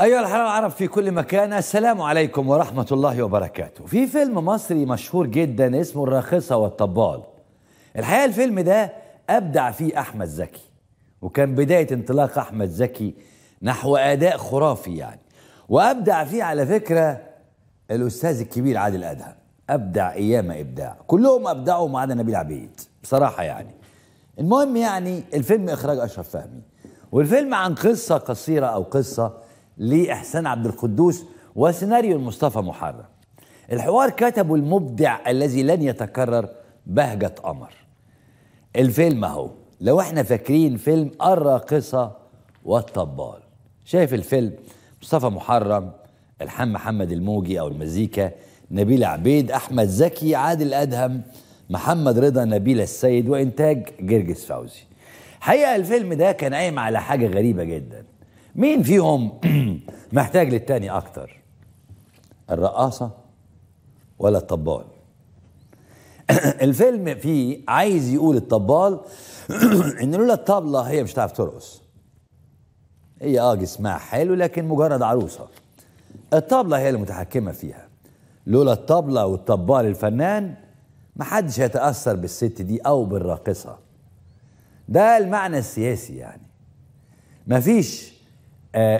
أيها الأحباب العرب في كل مكان، السلام عليكم ورحمة الله وبركاته. في فيلم مصري مشهور جدا اسمه الراقصة والطبال. الحقيقة الفيلم ده أبدع فيه أحمد زكي، وكان بداية انطلاق أحمد زكي نحو أداء خرافي يعني. وأبدع فيه على فكرة الأستاذ الكبير عادل أدهم، أبدع أيامه إبداع، كلهم أبدعوا ما عدا نبيل عبيد بصراحة يعني. المهم يعني الفيلم إخراج أشرف فهمي، والفيلم عن قصة قصيرة أو قصة لإحسان عبد القدوس وسيناريو المصطفى محرم. الحوار كتبه المبدع الذي لن يتكرر بهجة قمر. الفيلم أهو، لو احنا فاكرين فيلم الراقصة والطبال. شايف الفيلم مصطفى محرم، الحان محمد الموجي أو المزيكا، نبيل عبيد، أحمد زكي، عادل أدهم، محمد رضا، نبيل السيد، وإنتاج جرجس فوزي. حقيقة الفيلم ده كان قايم على حاجة غريبة جدا. مين فيهم محتاج للتاني أكتر؟ الرقاصة ولا الطبال؟ الفيلم فيه عايز يقول الطبال إن لولا الطبلة هي مش هتعرف ترقص. هي جسمها حلو لكن مجرد عروسة. الطبلة هي المتحكمة فيها. لولا الطبلة والطبال الفنان محدش هيتأثر بالست دي أو بالراقصة. ده المعنى السياسي يعني. مفيش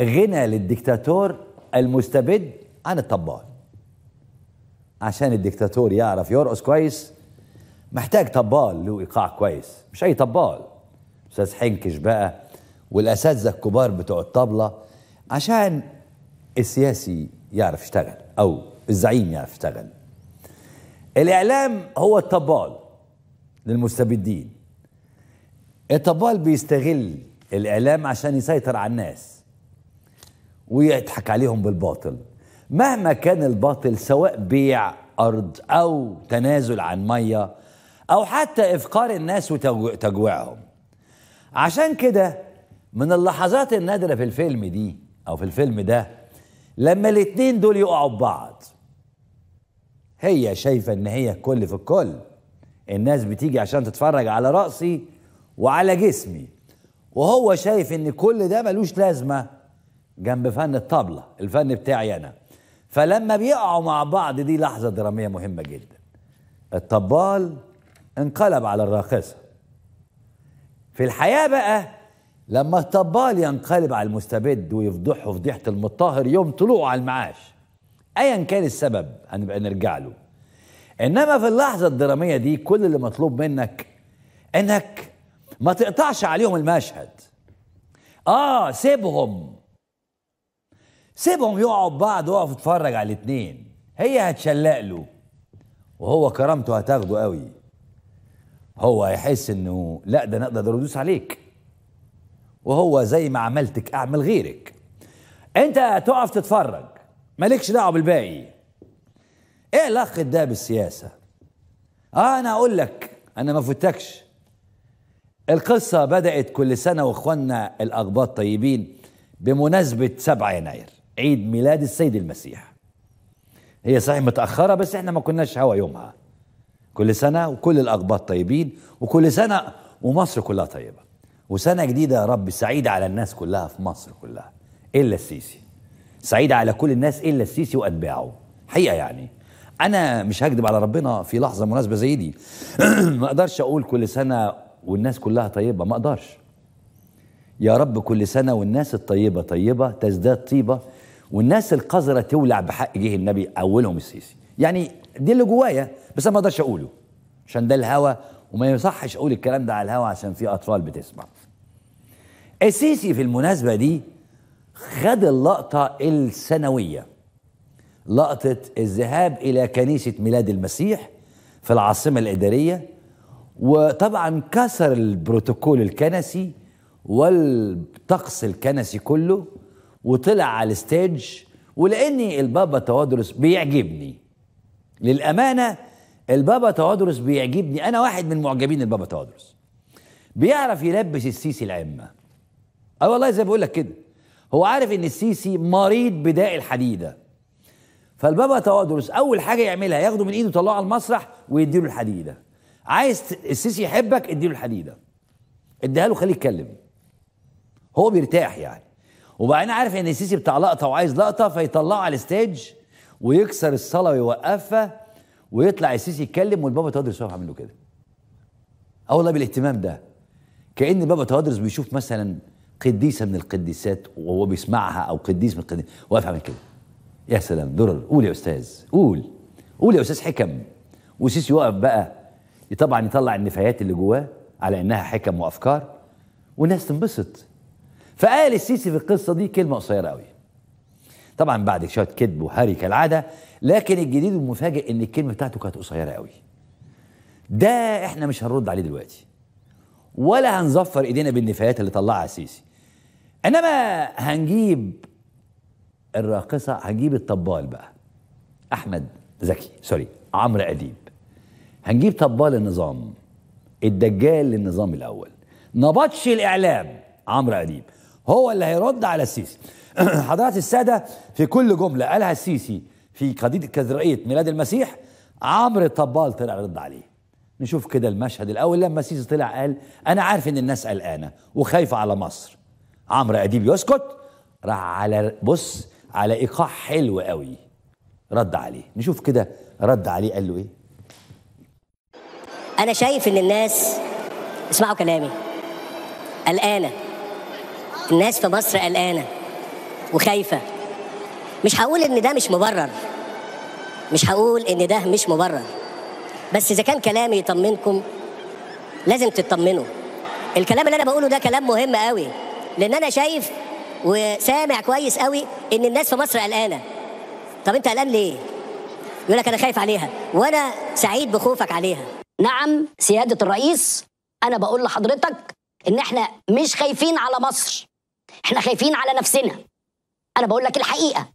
غنى للدكتاتور المستبد عن الطبال. عشان الدكتاتور يعرف يرقص كويس محتاج طبال له ايقاع كويس، مش اي طبال. استاذ حنكش بقى والاساتذه الكبار بتوع الطبله، عشان السياسي يعرف يشتغل او الزعيم يعرف يشتغل. الاعلام هو الطبال للمستبدين. الطبال بيستغل الاعلام عشان يسيطر على الناس ويضحك عليهم بالباطل، مهما كان الباطل، سواء بيع أرض أو تنازل عن مية أو حتى إفقار الناس وتجويعهم. عشان كده من اللحظات النادرة في الفيلم دي أو في الفيلم ده لما الاتنين دول يقعوا ببعض. هي شايفة إن هي الكل في الكل، الناس بتيجي عشان تتفرج على رأسي وعلى جسمي، وهو شايف إن كل ده ملوش لازمة جنب فن الطبلة، الفن بتاعي أنا. فلما بيقعوا مع بعض دي لحظة درامية مهمة جدا. الطبال انقلب على الراقصة. في الحياة بقى لما الطبال ينقلب على المستبد ويفضحه فضيحة المطهر يوم طلوعه على المعاش، أيا كان السبب هنبقى نرجع له. إنما في اللحظة الدرامية دي كل اللي مطلوب منك إنك ما تقطعش عليهم المشهد. سيبهم يقعوا ببعض، وقف اتفرج على الاتنين. هي هتشلق له وهو كرامته هتاخده قوي، هو هيحس انه لا ده انا اقدر ادوس عليك، وهو زي ما عملتك اعمل غيرك. انت هتقف تتفرج مالكش دعوه بالباقي. ايه علاقه ده بالسياسه؟ انا اقول لك انا ما فوتكش. القصه بدات كل سنه واخواننا الاقباط طيبين بمناسبه 7 يناير، عيد ميلاد السيد المسيح. هي صحيح متأخرة بس احنا ما كناش هوا يومها. كل سنة وكل الأقباط طيبين، وكل سنة ومصر كلها طيبة، وسنة جديدة يا رب سعيدة على الناس كلها في مصر كلها إلا السيسي. سعيدة على كل الناس إلا السيسي وأتباعه. حقيقة يعني أنا مش هكذب على ربنا في لحظة مناسبة زي دي. ما أقدرش أقول كل سنة والناس كلها طيبة، ما أقدرش. يا رب كل سنة والناس الطيبة طيبة تزداد طيبة، والناس القذرة تولع بحق جه النبي أولهم السيسي. يعني دي اللي جوايا بس ما اقدرش أقوله عشان ده الهوى، وما يصحش أقول الكلام ده على الهوى عشان في أطفال بتسمع. السيسي في المناسبة دي خد اللقطة السنوية، لقطة الذهاب إلى كنيسة ميلاد المسيح في العاصمة الإدارية، وطبعا كسر البروتوكول الكنسي والطقس الكنسي كله وطلع على الستيج. ولاني البابا تواضروس بيعجبني للامانه، البابا تواضروس بيعجبني، انا واحد من معجبين البابا تواضروس. بيعرف يلبس السيسي العمه. والله زي ما بقول لك كده، هو عارف ان السيسي مريض بداء الحديده، فالبابا تواضروس اول حاجه يعملها ياخده من ايده يطلعه على المسرح ويديله الحديده. عايز السيسي يحبك اديله الحديده، اديها له خليه يتكلم، هو بيرتاح يعني. وبعدين عارف ان السيسي بتاع لقطه وعايز لقطه، فيطلعه على الستيج ويكسر الصلاه ويوقفها، ويطلع السيسي يتكلم والبابا تواضروس واقف عامل له كده. والله بالاهتمام ده، كأن البابا تواضروس بيشوف مثلا قديسه من القديسات وهو بيسمعها، او قديس من القديس واقف عامل كده. يا سلام درر، قول يا استاذ، قول يا استاذ حكم. وسيسي واقف بقى طبعا يطلع النفايات اللي جواه على انها حكم وافكار والناس تنبسط. فقال السيسي في القصه دي كلمه قصيره قوي، طبعا بعد شويه كذب وهري كالعاده، لكن الجديد والمفاجئ ان الكلمه بتاعته كانت قصيره قوي. ده احنا مش هنرد عليه دلوقتي، ولا هنظفر ايدينا بالنفايات اللي طلعها السيسي، انما هنجيب الراقصه، هنجيب الطبال بقى احمد زكي، سوري عمرو أديب، هنجيب طبال النظام، الدجال للنظام الاول، نبطش الاعلام عمرو أديب، هو اللي هيرد على السيسي. حضرات الساده، في كل جمله قالها السيسي في قضيه كذرائيه ميلاد المسيح، عمرو الطبال طلع رد عليه. نشوف كده المشهد الاول لما السيسي طلع قال انا عارف ان الناس قلقانه وخايفه على مصر. عمرو أديب يسكت، راح على بص على ايقاع حلو قوي رد عليه. نشوف كده رد عليه قال له ايه. انا شايف ان الناس، اسمعوا كلامي، قلقانه، الناس في مصر قلقانه وخايفه. مش هقول ان ده مش مبرر، مش هقول ان ده مش مبرر، بس اذا كان كلامي يطمنكم لازم تطمنوا. الكلام اللي انا بقوله ده كلام مهم قوي، لان انا شايف وسامع كويس قوي ان الناس في مصر قلقانه. طب انت قلقان ليه؟ يقول لك انا خايف عليها، وانا سعيد بخوفك عليها. نعم سيادة الرئيس، انا بقول لحضرتك ان احنا مش خايفين على مصر، احنا خايفين على نفسنا. انا بقول لك الحقيقة،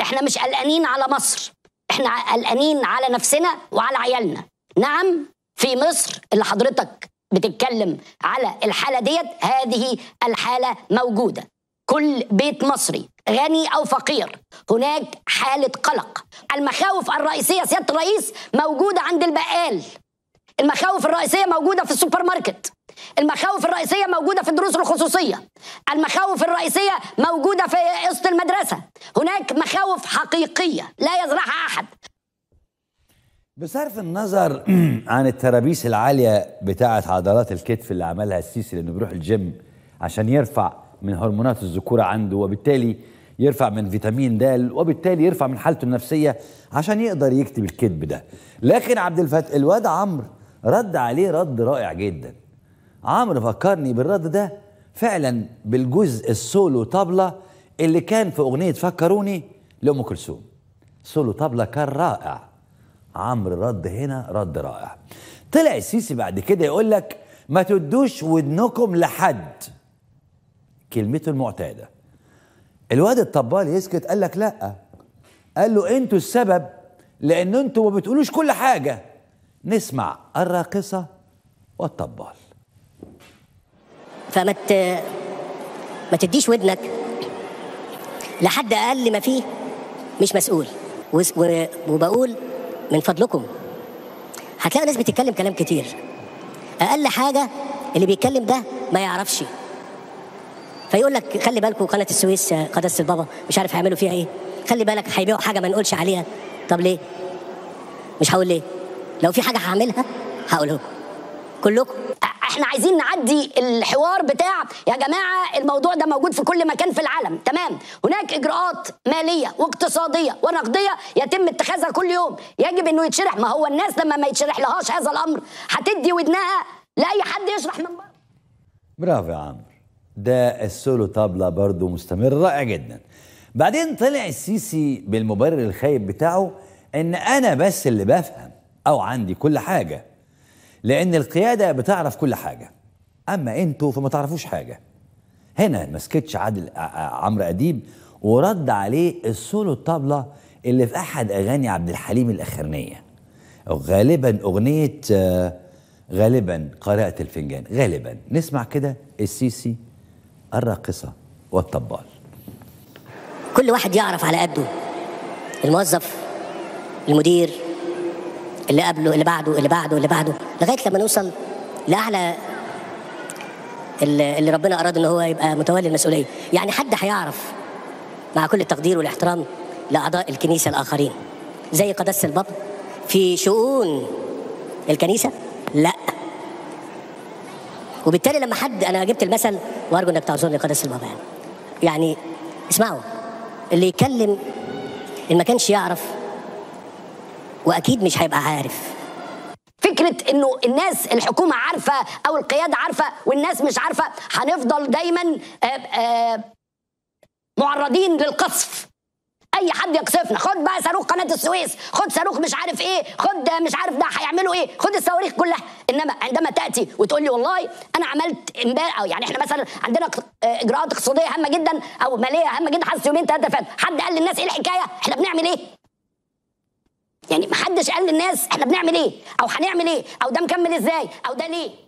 احنا مش قلقانين على مصر، احنا قلقانين على نفسنا وعلى عيالنا. نعم في مصر اللي حضرتك بتتكلم على الحالة ديت، هذه الحالة موجودة. كل بيت مصري غني أو فقير هناك حالة قلق. المخاوف الرئيسية سيادة الرئيس موجودة عند البقال، المخاوف الرئيسية موجودة في السوبر ماركت، المخاوف الرئيسية موجودة في الدروس الخصوصية، المخاوف الرئيسية موجودة في قسط المدرسة. هناك مخاوف حقيقية لا يزرعها أحد. بصرف النظر عن الترابيس العالية بتاعة عضلات الكتف اللي عملها السيسي، لأنه بيروح الجيم عشان يرفع من هرمونات الذكورة عنده، وبالتالي يرفع من فيتامين د، وبالتالي يرفع من حالته النفسية عشان يقدر يكتب الكذب ده. لكن عبد الفتاح الواد عمرو رد عليه رد رائع جدا. عمرو فكرني بالرد ده فعلا بالجزء السولو طبلة اللي كان في أغنية فكروني لأم كلثوم. سولو طبلة كان رائع، عمرو رد هنا رد رائع. طلع السيسي بعد كده يقول لك ما تدوش ودنكم لحد، كلمته المعتادة. الواد الطبال يسكت، قال لك لا، قال له انتوا السبب، لان انتوا ما بتقولوش كل حاجة. نسمع الراقصة والطبال. ما تديش ودنك لحد اقل ما فيه مش مسؤول. وبقول من فضلكم، هتلاقوا ناس بتتكلم كلام كتير، اقل حاجة اللي بيتكلم ده ما يعرفش، فيقول لك خلي بالكوا قناة السويس، قناة البابا مش عارف هيعملوا فيها ايه، خلي بالك هيبيعوا حاجة ما نقولش عليها. طب ليه؟ مش هقول ليه، لو في حاجة هعملها هقولها لكم كلكم. احنا عايزين نعدي الحوار بتاع يا جماعة الموضوع ده موجود في كل مكان في العالم، تمام، هناك إجراءات مالية واقتصادية ونقدية يتم اتخاذها كل يوم، يجب انه يتشرح. ما هو الناس لما ما يتشرح لهاش هذا الأمر هتدي ودنها لأي حد يشرح من بره. برافو يا عمرو، ده السولو طبلة برضه مستمر رائع جدا. بعدين طلع السيسي بالمبرر الخايب بتاعه ان انا بس اللي بفهم او عندي كل حاجة، لان القيادة بتعرف كل حاجة، اما انتوا فما تعرفوش حاجة. هنا مسكتش عادل عمرو أديب ورد عليه السولو الطبلة اللي في احد اغاني عبد الحليم الاخرانية، غالبا اغنية غالبا قارئة الفنجان غالبا. نسمع كده السيسي الراقصة والطبال. كل واحد يعرف على قده، الموظف، المدير، اللي قبله، اللي بعده، لغاية لما نوصل لأعلى اللي ربنا أراد إن هو يبقى متولي المسؤولية. يعني حد هيعرف مع كل التقدير والاحترام لأعضاء الكنيسة الآخرين زي قداسة البابا في شؤون الكنيسة؟ لا. وبالتالي لما حد، أنا جبت المثل وأرجو إنك تعذرني قداسة البابا يعني اسمعوا، اللي يتكلم اللي ما كانش يعرف وأكيد مش هيبقى عارف. فكرة انه الناس الحكومة عارفة او القيادة عارفة والناس مش عارفة، هنفضل دايما معرضين للقصف. اي حد يقصفنا، خد بقى صاروخ قناة السويس، خد صاروخ مش عارف ايه، خد مش عارف ده هيعملوا ايه، خد الصواريخ كلها. انما عندما تاتي وتقول لي والله انا عملت امبارح، او يعني احنا مثلا عندنا اجراءات اقتصادية هامة جدا او مالية هامة جدا حصلت يومين ثلاثة فاتوا، حد قال للناس ايه الحكاية؟ احنا بنعمل ايه؟ يعني محدش قال للناس احنا بنعمل ايه او هنعمل ايه او ده مكمل ازاي او ده ليه.